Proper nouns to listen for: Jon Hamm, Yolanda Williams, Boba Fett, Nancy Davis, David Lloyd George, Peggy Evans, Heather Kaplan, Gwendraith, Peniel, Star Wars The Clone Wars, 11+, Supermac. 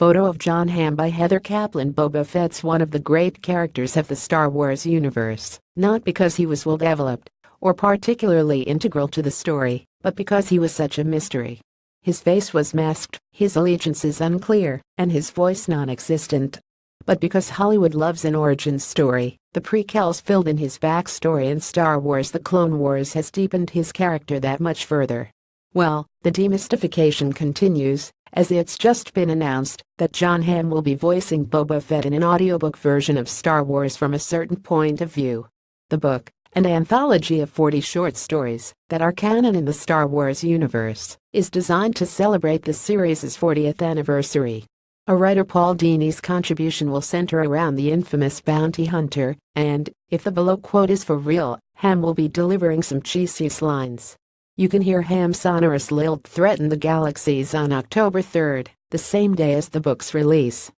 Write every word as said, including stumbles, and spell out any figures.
Photo of Jon Hamm by Heather Kaplan. Boba Fett's one of the great characters of the Star Wars universe, not because he was well-developed or particularly integral to the story, but because he was such a mystery. His face was masked, his allegiances unclear, and his voice non-existent. But because Hollywood loves an origin story, the prequels filled in his backstory, and Star Wars The Clone Wars has deepened his character that much further. Well, the demystification continues, as it's just been announced that Jon Hamm will be voicing Boba Fett in an audiobook version of Star Wars From a Certain Point of View. The book, an anthology of forty short stories that are canon in the Star Wars universe, is designed to celebrate the series' fortieth anniversary. A writer Paul Dini's contribution will center around the infamous bounty hunter, and, if the below quote is for real, Hamm will be delivering some cheesiest lines. You can hear Hamm's sonorous lilt threaten the galaxies on October third, the same day as the book's release.